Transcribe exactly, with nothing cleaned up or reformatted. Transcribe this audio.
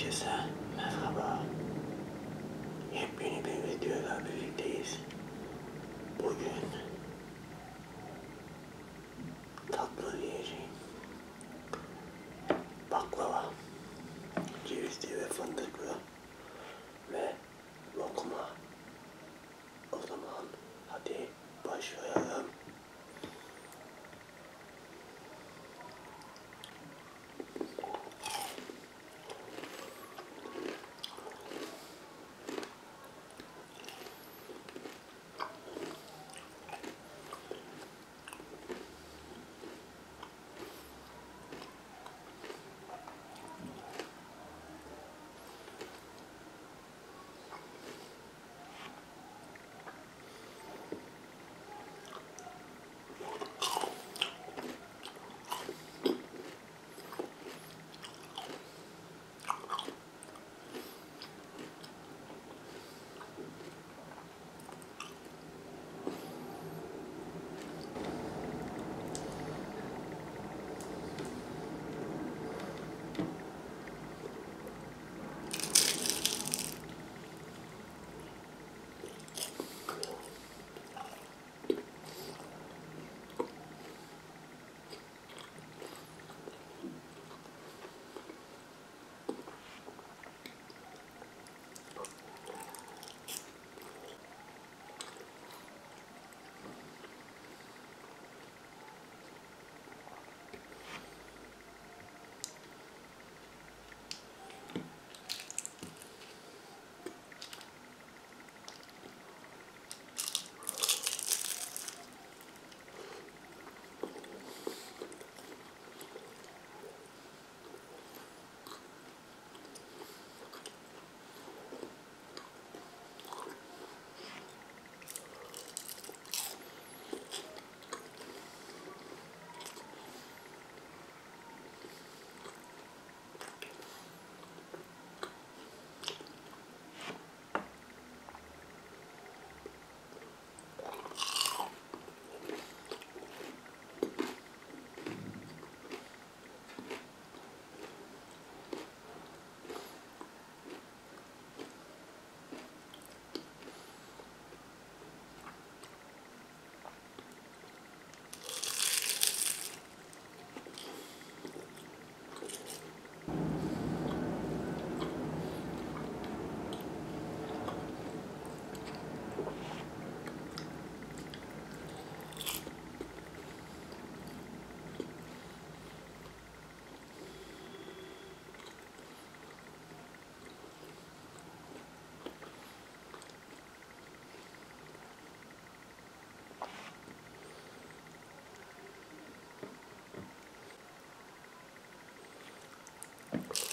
Herkese merhaba. Yepyeni bir videoyla birlikteyiz. Bugün tatlı yiyeceğim. Baklava, cevizli ve fındıklı ve lokma. O zaman hadi başlayalım. Okay.